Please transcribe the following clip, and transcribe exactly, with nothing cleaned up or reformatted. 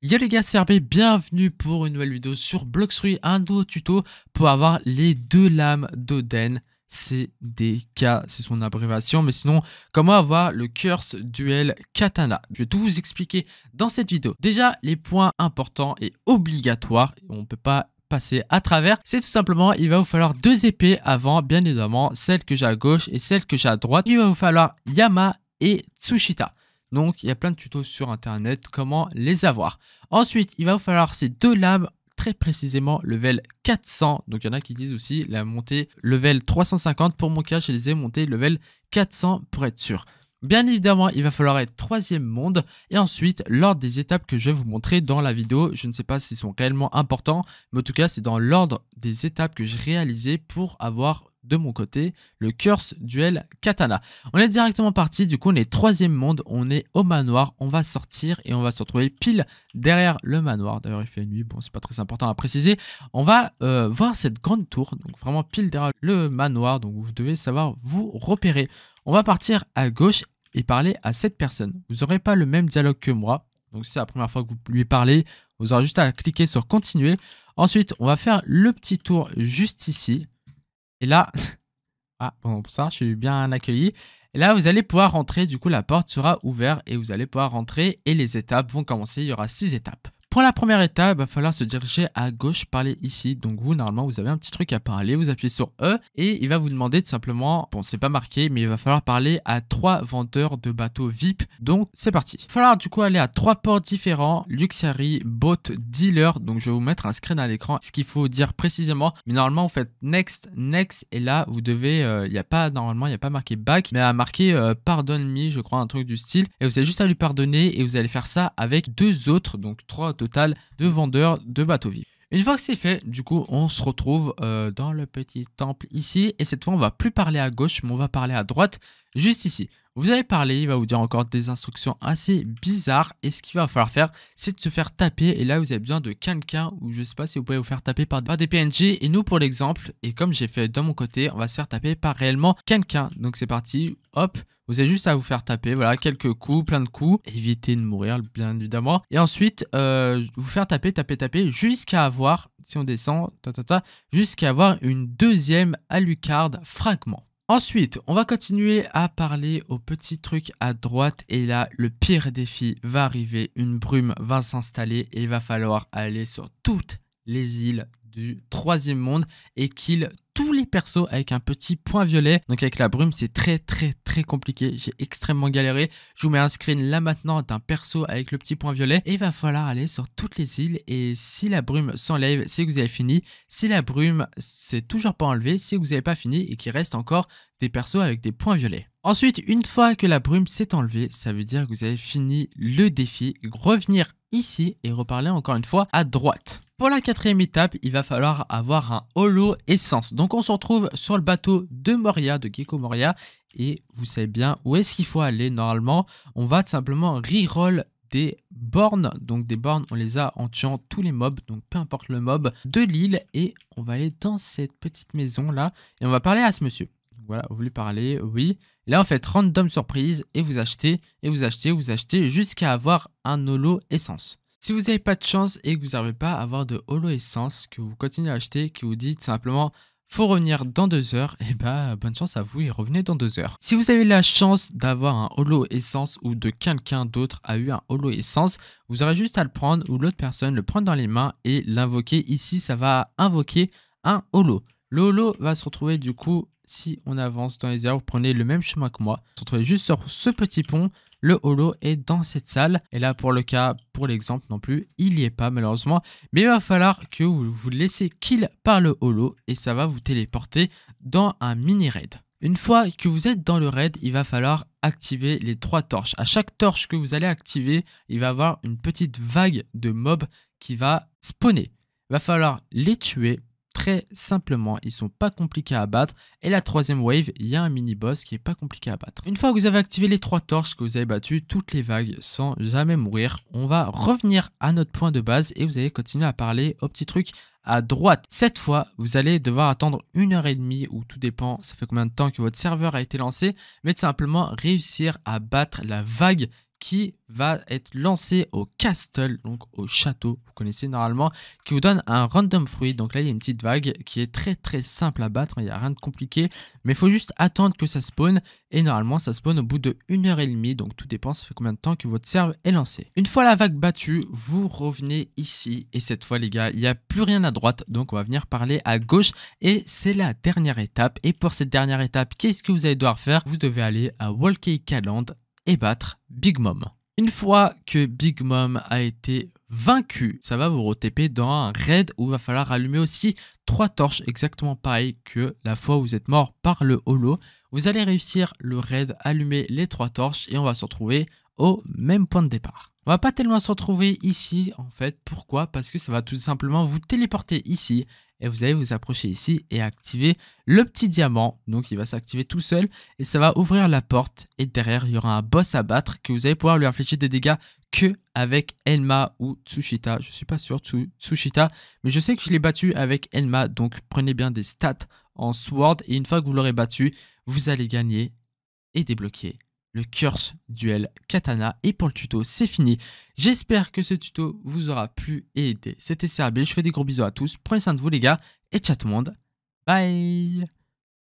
Yo les gars, c'est R B, bienvenue pour une nouvelle vidéo sur Blox Fruits, un nouveau tuto pour avoir les deux lames d'Oden, C D K, c'est son abréviation, mais sinon, comment avoir le Curse Duel Katana. Je vais tout vous expliquer dans cette vidéo. Déjà, les points importants et obligatoires, on ne peut pas passer à travers, c'est tout simplement, il va vous falloir deux épées avant, bien évidemment, celle que j'ai à gauche et celle que j'ai à droite. Il va vous falloir Yama et Tsushita. Donc, il y a plein de tutos sur Internet, comment les avoir. Ensuite, il va vous falloir ces deux lames, très précisément level quatre cents. Donc, il y en a qui disent aussi la montée level trois cent cinquante. Pour mon cas, je les ai montées level quatre cents pour être sûr. Bien évidemment, il va falloir être troisième monde. Et ensuite, l'ordre des étapes que je vais vous montrer dans la vidéo. Je ne sais pas s'ils sont réellement importants, mais en tout cas, c'est dans l'ordre des étapes que je réalisais pour avoir... de mon côté, le Curse Duel Katana. On est directement parti, du coup on est troisième monde, on est au manoir, on va sortir et on va se retrouver pile derrière le manoir. D'ailleurs il fait nuit, bon c'est pas très important à préciser. On va euh, voir cette grande tour, donc vraiment pile derrière le manoir, donc vous devez savoir vous repérer. On va partir à gauche et parler à cette personne. Vous n'aurez pas le même dialogue que moi, donc si c'est la première fois que vous lui parlez, vous aurez juste à cliquer sur continuer. Ensuite on va faire le petit tour juste ici. Et là, ah, bon, pour ça, je suis bien accueilli. Et là, vous allez pouvoir rentrer. Du coup, la porte sera ouverte et vous allez pouvoir rentrer. Et les étapes vont commencer. Il y aura six étapes. Pour la première étape, il va falloir se diriger à gauche, parler ici. Donc, vous, normalement, vous avez un petit truc à parler. Vous appuyez sur E et il va vous demander tout simplement, bon, c'est pas marqué, mais il va falloir parler à trois vendeurs de bateaux V I P. Donc, c'est parti. Il va falloir du coup aller à trois ports différents, Luxury, Boat, Dealer. Donc, je vais vous mettre un screen à l'écran, ce qu'il faut dire précisément. Mais normalement, vous faites Next, Next. Et là, vous devez, euh, il n'y a pas, normalement, il n'y a pas marqué Back, mais à marquer euh, Pardonne me, je crois, un truc du style. Et vous avez juste à lui pardonner et vous allez faire ça avec deux autres, donc trois total de vendeurs de bateaux vides. Une fois que c'est fait, du coup, on se retrouve euh, dans le petit temple ici. Et cette fois, on va plus parler à gauche, mais on va parler à droite, juste ici. Vous avez parlé, il va vous dire encore des instructions assez bizarres. Et ce qu'il va falloir faire, c'est de se faire taper. Et là, vous avez besoin de quelqu'un, ou je sais pas si vous pouvez vous faire taper par des P N J. Et nous, pour l'exemple, et comme j'ai fait de mon côté, on va se faire taper par réellement quelqu'un. Donc, c'est parti, hop. Vous avez juste à vous faire taper, voilà, quelques coups, plein de coups. Évitez de mourir, bien évidemment. Et ensuite, euh, vous faire taper, taper, taper, jusqu'à avoir, si on descend, ta, ta, ta, jusqu'à avoir une deuxième Alucard fragment. Ensuite, on va continuer à parler au petit truc à droite. Et là, le pire défi va arriver. Une brume va s'installer et il va falloir aller sur toutes les îles du troisième monde et kill tous les persos avec un petit point violet. Donc avec la brume, c'est très très très compliqué. J'ai extrêmement galéré. Je vous mets un screen là maintenant d'un perso avec le petit point violet. Et il va falloir aller sur toutes les îles. Et si la brume s'enlève, c'est que vous avez fini. Si la brume c'est toujours pas enlevée, c'est que vous n'avez pas fini et qu'il reste encore des persos avec des points violets. Ensuite, une fois que la brume s'est enlevée, ça veut dire que vous avez fini le défi. Revenir ici et reparler encore une fois à droite. Pour la quatrième étape, il va falloir avoir un holo essence. Donc on se retrouve sur le bateau de Moria, de Gecko Moria. Et vous savez bien où est-ce qu'il faut aller normalement. On va tout simplement reroll des bornes. Donc des bornes, on les a en tuant tous les mobs. Donc peu importe le mob de l'île. Et on va aller dans cette petite maison là. Et on va parler à ce monsieur. Voilà, vous voulez parler, oui. Là, on fait random surprise et vous achetez, et vous achetez, vous achetez jusqu'à avoir un holo essence. Si vous n'avez pas de chance et que vous n'arrivez pas à avoir de holo essence, que vous continuez à acheter, qui vous dit simplement faut revenir dans deux heures, et bah bonne chance à vous et revenez dans deux heures. Si vous avez la chance d'avoir un holo essence ou de quelqu'un d'autre a eu un holo essence, vous aurez juste à le prendre ou l'autre personne le prendre dans les mains et l'invoquer. Ici, ça va invoquer un holo. Le holo va se retrouver du coup, si on avance dans les airs, vous prenez le même chemin que moi. Vous vous retrouvez juste sur ce petit pont. Le holo est dans cette salle. Et là, pour le cas, pour l'exemple non plus, il n'y est pas malheureusement. Mais il va falloir que vous vous laissez kill par le holo. Et ça va vous téléporter dans un mini raid. Une fois que vous êtes dans le raid, il va falloir activer les trois torches. À chaque torche que vous allez activer, il va y avoir une petite vague de mobs qui va spawner. Il va falloir les tuer. Très simplement, ils sont pas compliqués à abattre. Et la troisième wave, il y a un mini-boss qui est pas compliqué à abattre. Une fois que vous avez activé les trois torches, que vous avez battu toutes les vagues sans jamais mourir, on va revenir à notre point de base et vous allez continuer à parler au petit truc à droite. Cette fois, vous allez devoir attendre une heure et demie ou tout dépend, ça fait combien de temps que votre serveur a été lancé, mais de simplement réussir à battre la vague qui va être lancé au castle, donc au château, vous connaissez normalement, qui vous donne un random fruit. Donc là, il y a une petite vague qui est très très simple à battre, il n'y a rien de compliqué, mais il faut juste attendre que ça spawn, et normalement ça spawn au bout de une heure trente, donc tout dépend, ça fait combien de temps que votre serve est lancée. Une fois la vague battue, vous revenez ici, et cette fois les gars, il n'y a plus rien à droite, donc on va venir parler à gauche, et c'est la dernière étape, et pour cette dernière étape, qu'est-ce que vous allez devoir faire? Vous devez aller à Walky Calendres et battre Big Mom. Une fois que Big Mom a été vaincu, ça va vous re-T P dans un raid où il va falloir allumer aussi trois torches, exactement pareil que la fois où vous êtes mort par le holo. Vous allez réussir le raid, allumer les trois torches et on va se retrouver au même point de départ. On va pas tellement se retrouver ici en fait, pourquoi? Parce que ça va tout simplement vous téléporter ici. Et vous allez vous approcher ici et activer le petit diamant. Donc il va s'activer tout seul et ça va ouvrir la porte. Et derrière, il y aura un boss à battre que vous allez pouvoir lui infliger des dégâts que avec Enma ou Tsushita. Je ne suis pas sûr Tsushita, mais je sais que je l'ai battu avec Enma. Donc prenez bien des stats en Sword. Et une fois que vous l'aurez battu, vous allez gagner et débloquer le Curse Duel Katana. Et pour le tuto, c'est fini. J'espère que ce tuto vous aura plu et aidé. C'était C R B, je fais des gros bisous à tous. Prenez soin de vous les gars et ciao tout le monde. Bye.